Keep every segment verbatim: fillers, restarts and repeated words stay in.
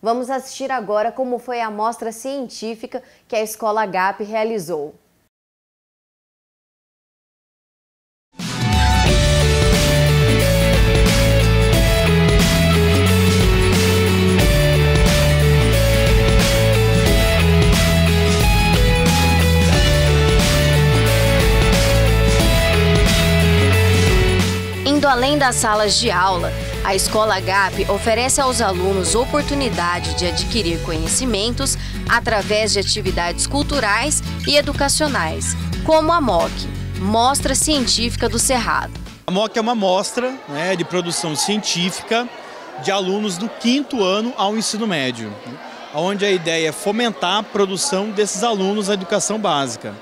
Vamos assistir agora como foi a mostra científica que a Escola GAPPE realizou. Indo além das salas de aula, a Escola GAPPE oferece aos alunos oportunidade de adquirir conhecimentos através de atividades culturais e educacionais, como a M O C C, Mostra Científica do Cerrado. A M O C C é uma mostra, né, de produção científica de alunos do quinto ano ao ensino médio, onde a ideia é fomentar a produção desses alunos na educação básica.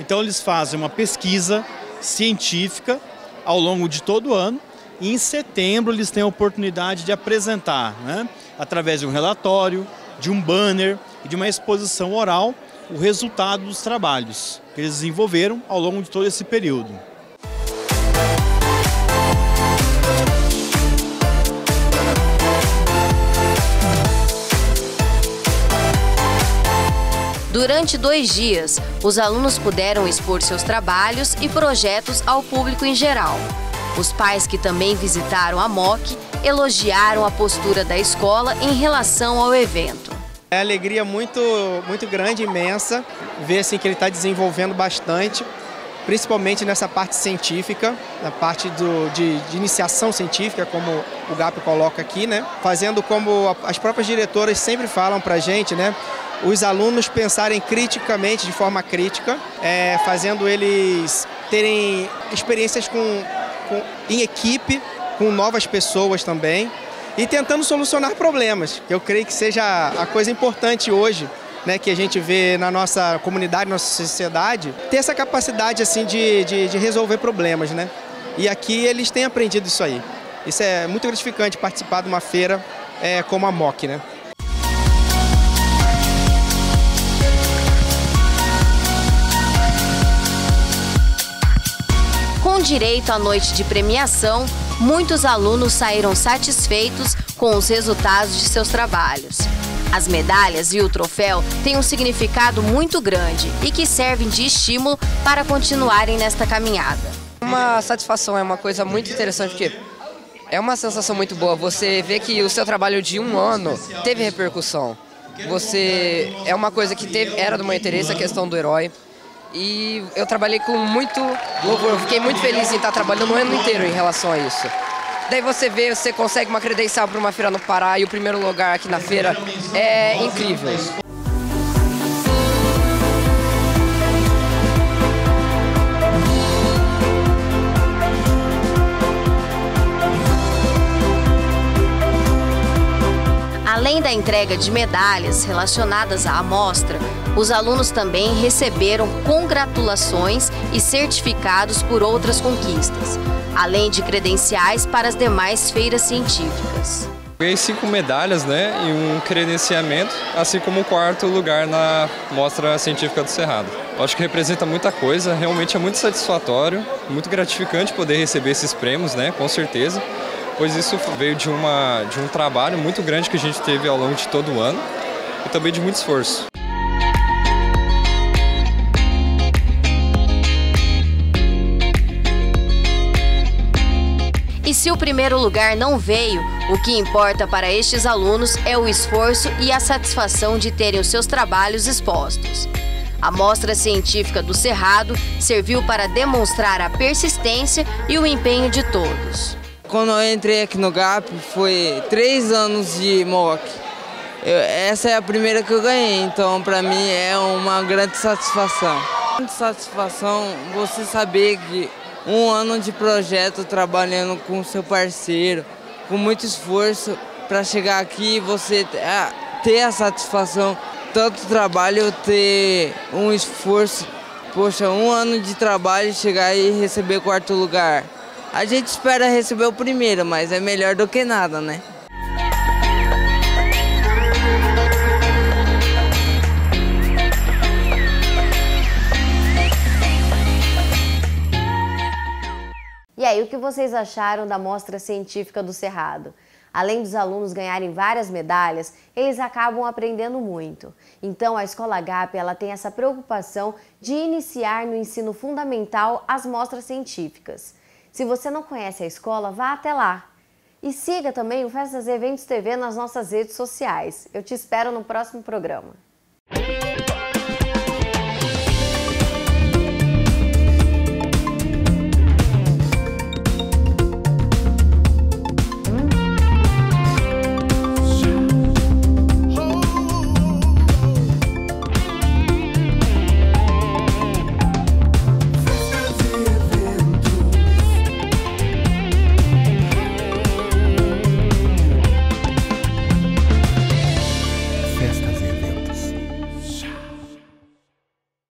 Então eles fazem uma pesquisa científica ao longo de todo o ano. Em setembro eles têm a oportunidade de apresentar, né, através de um relatório, de um banner e de uma exposição oral, o resultado dos trabalhos que eles desenvolveram ao longo de todo esse período. Durante dois dias, os alunos puderam expor seus trabalhos e projetos ao público em geral. Os pais que também visitaram a M O C C elogiaram a postura da escola em relação ao evento. É uma alegria muito, muito grande, imensa, ver assim, que ele está desenvolvendo bastante, principalmente nessa parte científica, na parte do, de, de iniciação científica, como o GAPPE coloca aqui, né? Fazendo como as próprias diretoras sempre falam para a gente, né? Os alunos pensarem criticamente, de forma crítica, é, fazendo eles terem experiências com... em equipe, com novas pessoas também e tentando solucionar problemas, que eu creio que seja a coisa importante hoje, né, que a gente vê na nossa comunidade, na nossa sociedade, ter essa capacidade assim de, de, de resolver problemas, né? E aqui eles têm aprendido isso aí. Isso é muito gratificante, participar de uma feira é, como a M O C C, né? Com direito à noite de premiação, muitos alunos saíram satisfeitos com os resultados de seus trabalhos. As medalhas e o troféu têm um significado muito grande e que servem de estímulo para continuarem nesta caminhada. Uma satisfação, é uma coisa muito interessante, porque é uma sensação muito boa. Você vê que o seu trabalho de um ano teve repercussão. Você é uma coisa que teve, era do meu interesse, a questão do herói. E eu trabalhei com muito louvor, eu fiquei muito feliz em estar trabalhando o ano inteiro em relação a isso. Daí você vê, você consegue uma credencial para uma feira no Pará e o primeiro lugar aqui na feira é incrível. Além da entrega de medalhas relacionadas à amostra, os alunos também receberam congratulações e certificados por outras conquistas, além de credenciais para as demais feiras científicas. Ganhei cinco medalhas, né, e um credenciamento, assim como o quarto lugar na Mostra Científica do Cerrado. Acho que representa muita coisa, realmente é muito satisfatório, muito gratificante poder receber esses prêmios, né, com certeza. Pois isso veio de, uma, de um trabalho muito grande que a gente teve ao longo de todo o ano e também de muito esforço. E se o primeiro lugar não veio, o que importa para estes alunos é o esforço e a satisfação de terem os seus trabalhos expostos. A Mostra Científica do Cerrado serviu para demonstrar a persistência e o empenho de todos. Quando eu entrei aqui no GAPPE, foi três anos de M O C C. Eu, essa é a primeira que eu ganhei, então para mim é uma grande satisfação. Grande satisfação você saber que um ano de projeto trabalhando com seu parceiro, com muito esforço para chegar aqui, você ter a satisfação, tanto trabalho, ter um esforço. Poxa, um ano de trabalho, chegar e receber quarto lugar. A gente espera receber o primeiro, mas é melhor do que nada, né? E é, e o que vocês acharam da Mostra Científica do Cerrado? Além dos alunos ganharem várias medalhas, eles acabam aprendendo muito. Então, a Escola GAPPE, ela tem essa preocupação de iniciar no ensino fundamental as mostras científicas. Se você não conhece a escola, vá até lá. E siga também o Festas Eventos T V nas nossas redes sociais. Eu te espero no próximo programa.